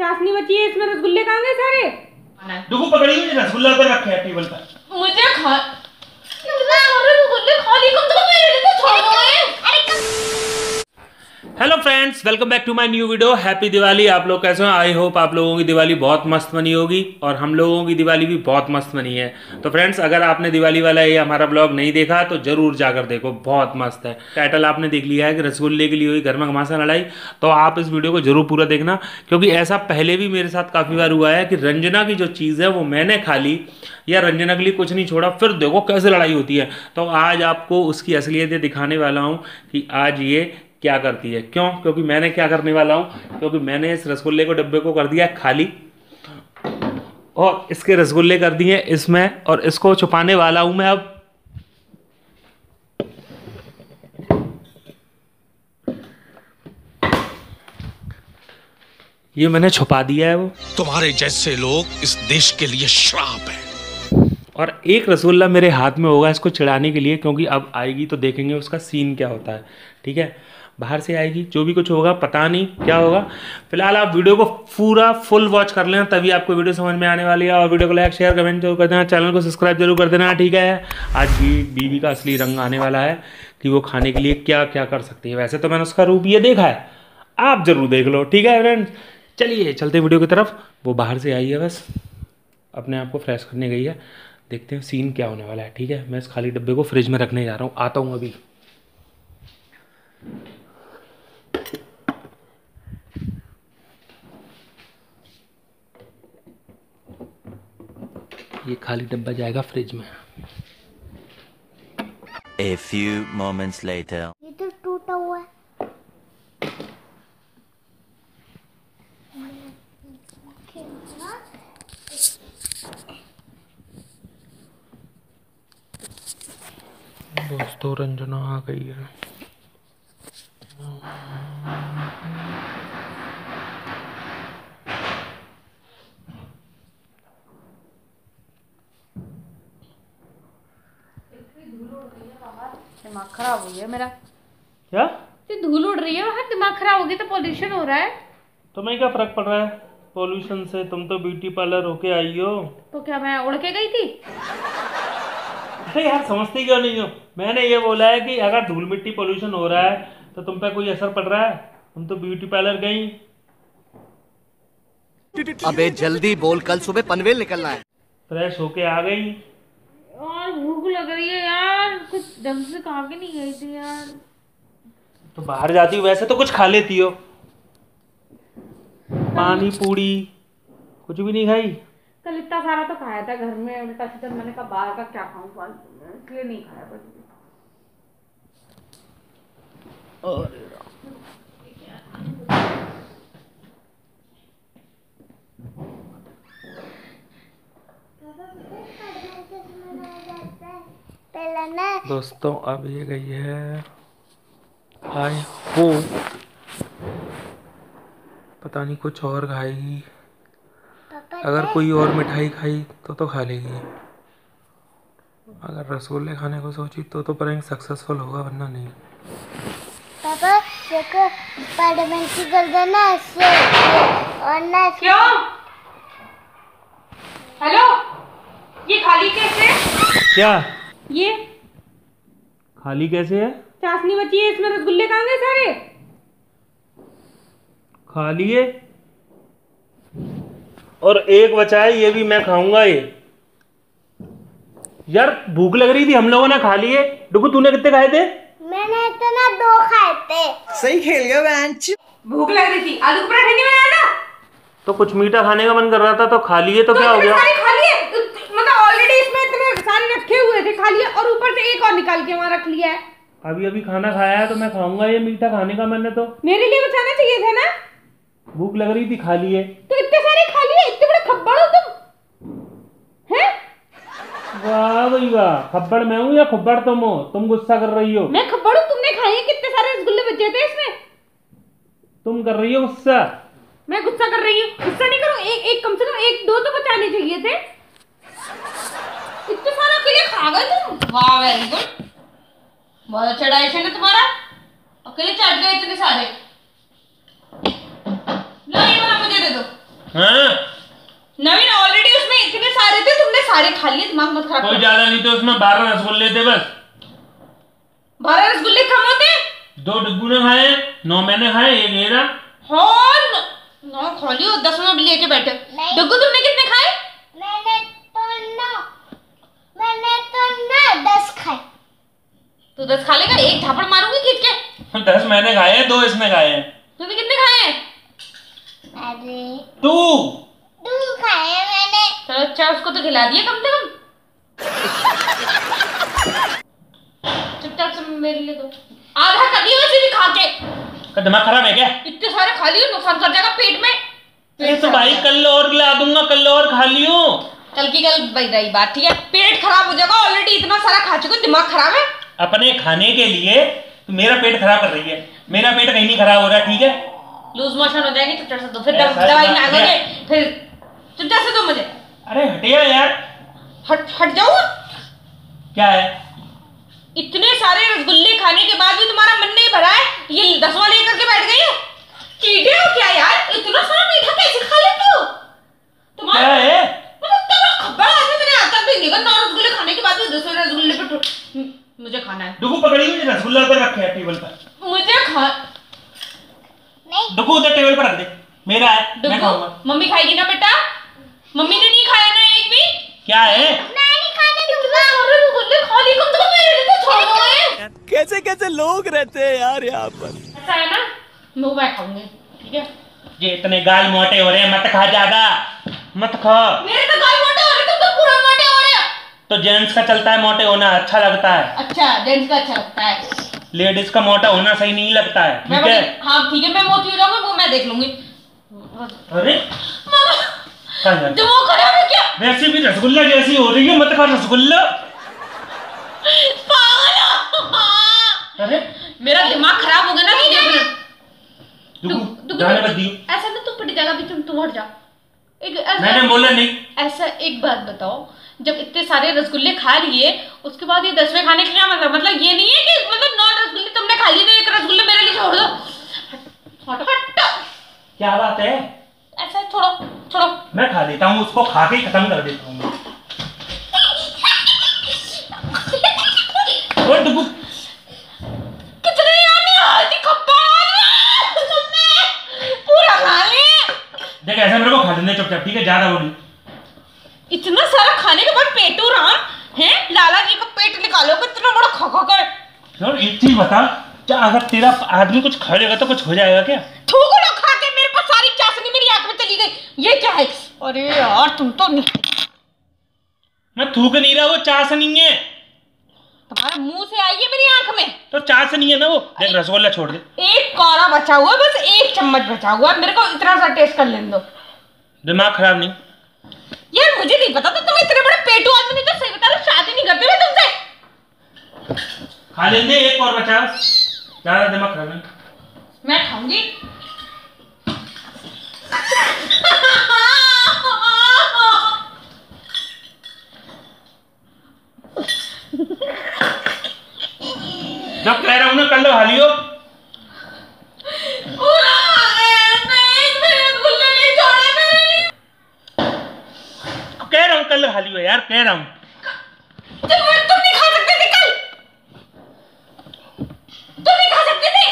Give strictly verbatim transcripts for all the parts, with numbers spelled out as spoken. चाशनी बची है इसमें, रसगुल्ले कहाँ गए सारे? देखो पकड़ी हुई रसगुल्ला पर रखे हैं टेबल पर। मुझे खा रसगुल्ले खाली कम दो मेरे को छोड़ो। Hello friends, welcome back to my new video. Happy Diwali. आप लोग कैसे हो? आई होप आप लोगों की दिवाली बहुत मस्त बनी होगी और हम लोगों की दिवाली भी बहुत मस्त बनी है। तो फ्रेंड्स, अगर आपने दिवाली वाला ये हमारा ब्लॉग नहीं देखा तो जरूर जाकर देखो, बहुत मस्त है। टाइटल आपने देख लिया है कि रसगुल्ले के लिए हुई गर्मा घमासा लड़ाई, तो आप इस वीडियो को जरूर पूरा देखना क्योंकि ऐसा पहले भी मेरे साथ काफ़ी बार हुआ है कि रंजना की जो चीज़ है वो मैंने खा ली या रंजना के लिए कुछ नहीं छोड़ा, फिर देखो कैसे लड़ाई होती है। तो आज आपको उसकी असलियत दिखाने वाला हूँ कि आज ये क्या करती है। क्यों? क्योंकि मैंने क्या करने वाला हूँ, क्योंकि मैंने इस रसगुल्ले को डब्बे को कर दिया खाली और इसके रसगुल्ले कर दिए इसमें, और इसको छुपाने वाला हूँ मैं अब। ये मैंने छुपा दिया है। वो तुम्हारे जैसे लोग इस देश के लिए श्राप है। और एक रसगुल्ला मेरे हाथ में होगा इसको चिढ़ाने के लिए, क्योंकि अब आएगी तो देखेंगे उसका सीन क्या होता है। ठीक है, बाहर से आएगी, जो भी कुछ होगा पता नहीं क्या होगा। फिलहाल आप वीडियो को पूरा फुल वॉच कर लेना, तभी आपको वीडियो समझ में आने वाली है। और वीडियो को लाइक शेयर कमेंट जरूर कर देना, चैनल को सब्सक्राइब जरूर कर देना। ठीक है, आज भी बीवी का असली रंग आने वाला है कि वो खाने के लिए क्या क्या कर सकती है। वैसे तो मैंने उसका रूप ये देखा है, आप जरूर देख लो। ठीक है फ्रेंड्स, चलिए चलते वीडियो की तरफ। वो बाहर से आई है, बस अपने आप को फ्रेश करने गई है, देखते हैं सीन क्या होने वाला है। ठीक है, मैं इस खाली डब्बे को फ्रिज में रखने जा रहा हूँ, आता हूँ अभी। ये खाली डब्बा जाएगा फ्रिज में। A few moments later. ये तो टूटा हुआ है। दोस्तों, रंजना आ गई है। दिमाग खराब हो गया मेरा। क्या? धूल उड़ रही है बाहर, दिमाग खराब हो गया। तो पॉल्यूशन हो रहा है। तुम्हें क्या फर्क पड़ रहा है पॉल्यूशन से? तुम तो ब्यूटी पार्लर होके आई हो। तो क्या मैं उड़ के गई थी? यार समझती क्यों नहीं हो? मैंने ये बोला है कि अगर धूल मिट्टी पोल्यूशन हो रहा है तो तुम पे कोई असर पड़ रहा है? तुम तो ब्यूटी पार्लर गई। अबे जल्दी बोल, कल सुबह पनवेल निकलना है। फ्रेश होके आ गई और भूख लग रही है यार, कुछ ढंग से खा के नहीं गई थी यार। तो बाहर जाती हो वैसे तो कुछ खा लेती हो। पानी पूरी कुछ भी नहीं खाई? कल इतना सारा तो खाया था घर में, उल्टा सीधा मैंने कहा बाहर का क्या खाऊं, इसलिए नहीं खाया बस। और दोस्तों, अब ये गई है। आई हो पता नहीं कुछ और खाएगी। अगर कोई और मिठाई खाई तो तो खा लेगी, अगर रसगुल्ले खाने को सोची तो तो प्रैंक सक्सेसफुल होगा, वरना नहीं। पापा देखो, पार्लियामेंट की गर्दन ना से और ना से। क्यों? हेलो, ये खाली कैसे? क्या ये खाली कैसे है? चाशनी बची है इसमें, रसगुल्ले कहाँ गए सारे? खाली है और एक बचा है, ये भी मैं खाऊंगा। ये यार भूख लग रही थी, हम लोगों ने खा लिए। डुगू तूने कितने खाए थे? मैंने तो ना दो खाए थे। सही खेल गया बैंच। भूख लग रही थी, आलू पराठा नहीं बनाया था तो कुछ मीठा खाने का मन कर रहा था तो खा लिए। तो, तो क्या हो गया? खा लिए मतलब ऑलरेडी इसमें इतने सारे रखे हुए थे, खा लिए और ऊपर से एक और निकाल के वहाँ रख लिया है। अभी अभी खाना खाया है तो मैं खाऊंगा। ये मीठा खाने का मैंने तो मेरे लिए बचाना चाहिए था ना, भूख लग रही थी खा लिए। वाह भाई वाह, खब्बड़ मैं हूँ या खब्बड़ तुम हो? तुम गुस्सा कर रही हो? मैं खब्बड़ हूँ? तुमने खाए कितने सारे रसगुल्ले बचे थे इसमें, तुम कर रही हो गुस्सा? मैं गुस्सा कर रही हूँ? गुस्सा नहीं करूँ, एक एक कम से कम एक दो तो बचाने चाहिए थे। इतना सारा अकेले खा गए तुम? वाह वेरी गुड, बहुत अच्छा डाइशन है तुम्हारा, अकेले चाट गए इतने सारे। लो ये वाला मुझे दे दो। हाँ? नवीन ऑलरेडी उसमें इतने सारे थे, तुमने सारे खा लिए, दिमाग मत खराब। कोई ज्यादा नहीं थे उसमें, बारह रसगुल्ले थे बस। बारह रसगुल्ले कम होते? दो डब्बू ने खाए, नौ मैंने खाए, एक मेरा। हो नौ खा लियो, दस में लेके बैठे। डब्बू तुमने कितने खाए? मैंने तो नौ, मैंने तो ना दस खाए। तो दस खा लेगा, एक थापड़ मारूंगी खींच के। दस मैंने खाए हैं, दो इसने खाए हैं। तूने कितने खाए हैं? अरे तू तू खाए हैं मैंने। चलो अच्छा, उसको तो खिला दिया कम से कम। चुपचाप से मेरे लिए दो, आधा कर दिया वैसे भी खा के। दिमाग खराब है क्या? इतने सारे खा लिए, नुकसान कर जाएगा पेट में। पेट तो भाई कल और खिला दूंगा, कल और खा लियो, कल की कल भाई रही बात। ठीक है, पेट खराब हो जाएगा, ऑलरेडी इतना सारा खा चुके, दिमाग खराब है। अपने खाने के लिए तो मेरा पेट खराब कर रही है, मेरा पेट कहीं नहीं खराब हो रहा। ठीक है, लूज मोशन हो जाएगी, चुपचाप से दो, फिर दवाई ना लोगे, फिर चुपचाप से दो मुझे। अरे हटिया यार, हट हट जाओ। क्या है, इतने सारे रसगुल्ले खाने के बाद भी तुम्हारा मन नहीं भरा है, ये दसवां लेकर के बैठ गई हो। चीटे हो क्या यार, इतना सारा मीठा कैसे खा लेते हो? तुम्हारा है मतलब तेरा खबर आते मैंने आता भी नहीं। नौ रसगुल्ले खाने के बाद भी दूसरे रसगुल्ले पे मुझे खाना है। डुगू पकड़ी हुई रसगुल्ला पर रखे है टेबल पर, मुझे खा नहीं। डुगू उधर टेबल पर रख दे, मेरा है मैं खाऊंगा। मम्मी खाएगी ना बेटा, मम्मी ने नहीं खाया ना एक भी। क्या है, मैं नहीं खाने दूंगा। अरे रसगुल्ले खा लिए कम से कम, मेरे लिए छोड़ दो यार। कैसे कैसे लोग रहते हैं यार यहां पर। ऐसा है ना, मैं मैं खाऊंगी। ठीक है, ये इतने गाल मोटे हो रहे हैं, मत खा, ज्यादा मत खा। मेरे तो गाल मोटे हो रहे, तुम तो पूरा मोटे हो रहे हो। तो जेंट्स का चलता है मोटे होना, अच्छा लगता है। अच्छा, जेंट्स का अच्छा लगता है, लेडीज का मोटा होना सही नहीं लगता है। ठीक है, हाँ ठीक है, मैं मोटी हो जाऊंगी वो मैं देख लूंगी। अरे दिमाग खराब है क्या? वैसे भी रसगुल्ला जैसी हो रही है, मत खा रसगुल्ला। अरे मेरा दिमाग खराब हो गया ना। ऐसा ना तू पट जाएगा, तुम तुम हट जा। एक मैंने बोला नहीं। ऐसा एक बात बताओ, जब इतने सारे रसगुल्ले खा लिए उसके बाद ये दसवें खाने के लिए मतलब मतलब ये नहीं है कि मतलब नौ रसगुल्ले तुमने खा लिए, एक रसगुल्ले मेरे लिए छोड़ दो। हट, क्या बात है, ऐसा छोड़ो छोड़ो, मैं खा लेता हूँ, उसको खा के ही खत्म कर देता हूँ। देख ऐसा मेरे को खा देने चुपचाप, ठीक है, ज्यादा वो नहीं। इतना सारा खाने के बाद पेटू राम हैं, लाला जी का पेट निकालो, कितना बड़ा खखा कर। यार एक चीज बता, क्या अगर तेरा आदमी कुछ खा लेगा तो कुछ हो जाएगा क्या? थूको लो खा के, मेरे पास सारी चाशनी मेरी आंख में चली गई, ये क्या है? अरे यार तुम तो नहीं, मैं थूक नहीं रहा, वो चाशनी है। तुम्हारे मुंह से आई है मेरी आंख में, तो चाशनी है ना वो। देख रसगुल्ला छोड़ दे, एक कोरा बचा हुआ, बस एक चम्मच बचा हुआ, मेरे को इतना सा टेस्ट कर लेने दो। दिमाग खराब नहीं यार, मुझे नहीं पता था तुम इतने बड़े पेटू आदमी नहीं, तो सही बता लो शादी नहीं करते मैं तुमसे। खा लेंगे एक और बचा, ज्यादा दिमाग खराब नहीं। मैं खाऊंगी। जब कह रहा हूं ना कर लो, हालियो कल हाली हो यार, कह रहा हूँ। तुम तुम नहीं खा सकते थे कल, तुम नहीं खा सकते थे।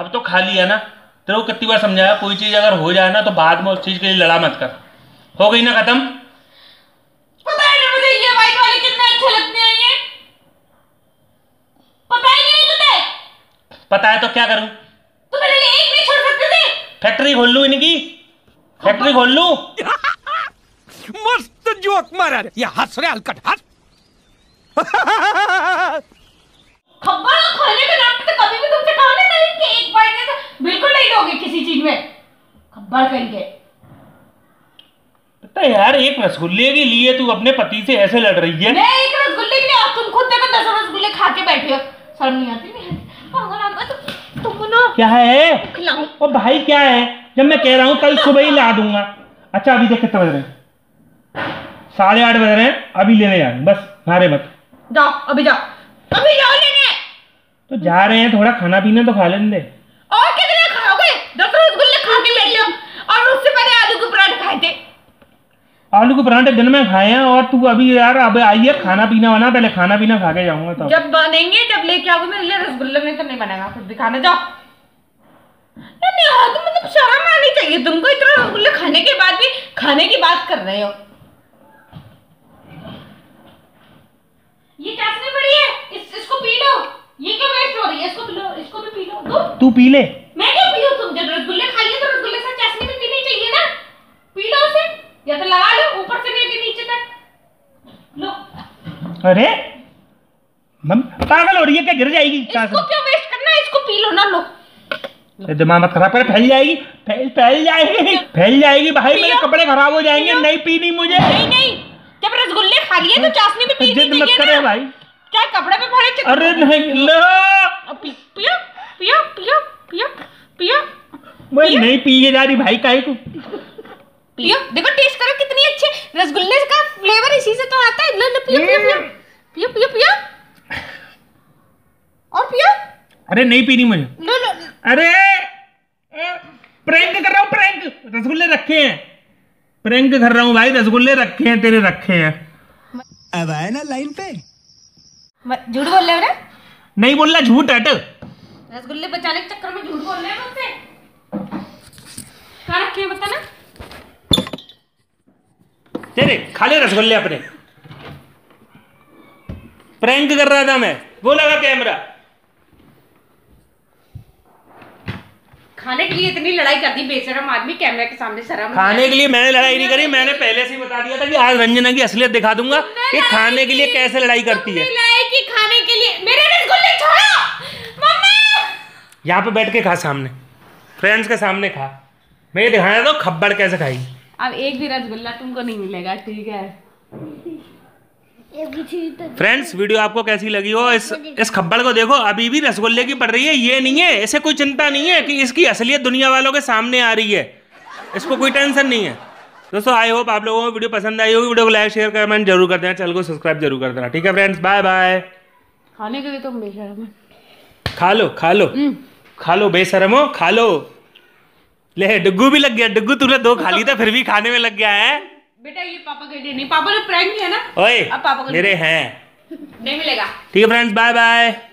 अब तो खा लिया ना, तेरे को कितनी बार समझाया, कोई चीज अगर हो जाए ना तो बाद में उस चीज के लिए लड़ा मत कर। हो गई ना खत्म। पता है ना मुझे ये वाइट वाले कितने अच्छे लगते हैं, ये पता ही नहीं तुझे। पता है तो क्या करूं, तुम मेरे लिए एक भी छोड़ सकते थे। फैक्ट्री खोल लूं इनकी, फैक्ट्री खोल लूं। मस्त जोक मारा या हंस रहे हलकट हंस। खबर खाने के नाम पे कभी भी तुमसे कहा नहीं था कि एक बाइट में बिल्कुल नहीं दोगे किसी चीज में, खबर करके। पता यार, एक रसगुल्ले के लिए तू अपने पति से ऐसे लड़ रही है। मैं एक रसगुल्ले के लिए, और तुम खुद देखो दस रसगुल्ले खा के बैठे हो, शर्म नहीं आती? नहीं पागल आदमी तुम तुम ना। क्या है ओ भाई, क्या है, जब मैं कह रहा हूँ कल सुबह ही ला दूंगा। अच्छा अभी देख कितने बज रहे हैं, साढ़े आठ बज रहे हैं, अभी लेने जाएंगे। बस मारे मत, जाओ अभी जाओ, अभी जाओ लेने। तो जा रहे हैं, थोड़ा खाना पीना तो खा लेने दे। और कितने खाओगे? दस रसगुल्ले खा के बैठ जाओ, और उससे पहले आलू के पराठे आलू के पराठे दिन में खाए हैं और तू अभी यार अब आई है खाना पीना बना, पहले खाना पीना खा के जाऊंगा तब। जब बनेंगे तब लेके आओगे, मैं रसगुल्ले में तो नहीं बनाएगा, खुद दिखाने जाओ। नहीं यार तुम मतलब शर्म आनी चाहिए तुमको, इतना रसगुल्ले खाने के बाद भी खाने की बात कर रहे हो। ये चाशनी पड़ी है, इस, इसको पी लो, ये क्यों वेस्ट हो रही है, इसको पी लो, इसको भी पी लो। तू पी ले, मैं क्यों पी लूं? तुम जब रसगुल्ले खा लिए तो रसगुल्ले के साथ चाशनी भी पीनी चाहिए ना, पी लो उसे या तो लगा लो ऊपर से लेके नीचे तक लो। अरे मम पागल हो रही है क्या, गिर जाएगी। इसको क्यों वेस्ट करना है, इसको पी लो ना, लो, लो। दिमाग मत खराब कर, फैल जाएगी, फैल फैल जाएगी फैल जाएगी भाई, मेरे कपड़े खराब हो जाएंगे, नहीं पीनी मुझे। नहीं नहीं, जब रसगुल्ले खा लिए तो चाशनी भी पी ली, जिद मत करे भाई, क्या कपड़े पे पड़े। अरे नहीं, लो पियो पियो पियो पियो पियो, मैं नहीं पीने जा रही भाई, काहे को पियो। देखो टेस्ट करो कितनी अच्छे, रसगुल्ले का फ्लेवर इसी से तो आता है। लो लो पियो पियो पियो पियो पियो पियो और पियो। अरे नहीं पीनी मुझे, लो लो। अरे प्रैंक कर रहा हूँ, प्रैंक, रसगुल्ले रखे हैं, प्रैंक कर रहा हूँ भाई, रसगुल्ले रखे हैं तेरे, रखे हैं। अब आए ना लाइन पे, झूठ बोल रहे हो ना? नहीं बोल रहा, झूठ हट, रसगुल्ले बचाने के चक्कर में झूठ बोल रहे हो मुझसे। क्या रखे बता ना तेरे, खा ले रसगुल्ले अपने। प्रैंक कर रहा था मैं, वो लगा कैमरा। खाने के लिए इतनी लड़ाई कर दी, बेशरम आदमी कैमरे के सामने शर्म। खाने के लिए मैंने लड़ाई नहीं करी, मैंने पहले से ही बता दिया था कि आज रंजना की असलियत दिखा दूंगा कि खाने के लिए कैसे लड़ाई करती है। कि खाने के लिए मेरे रसगुल्ले छोड़ो, मम्मी यहाँ पे बैठ के खा, सामने फ्रेंड्स के सामने खा, मैं दिखाया था खब्बड़ कैसे खाएगी। अब एक भी रसगुल्ला तुमको नहीं मिलेगा, ठीक है? फ्रेंड्स वीडियो आपको कैसी लगी हो, इस इस खब्बड़ को देखो, अभी भी रसगुल्ले की पड़ रही है, ये नहीं है, इसे कोई चिंता नहीं है कि इसकी असलियत दुनिया वालों के सामने आ रही है, इसको कोई टेंशन नहीं है। दोस्तों आई होप आप लोगों को वीडियो पसंद आई होगी, वीडियो को लाइक शेयर कमेंट जरूर कर देना, चैनल को सब्सक्राइब जरूर कर देना, ठीक है फ्रेंड्स, बाय बाय। खाने के लिए तो बेशरम, खा लो खा लो खा लो, बेशरम हो खा लो। ले डुग्गू भी लग गया, डुग्गू तूने दो खा ली था फिर भी खाने में लग गया है बेटा, ये पापा के लिए नहीं, पापा ने प्रैंक किया ना। ओए अब पापा को मेरे हैं, नहीं मिलेगा, ठीक है फ्रेंड्स, बाय बाय।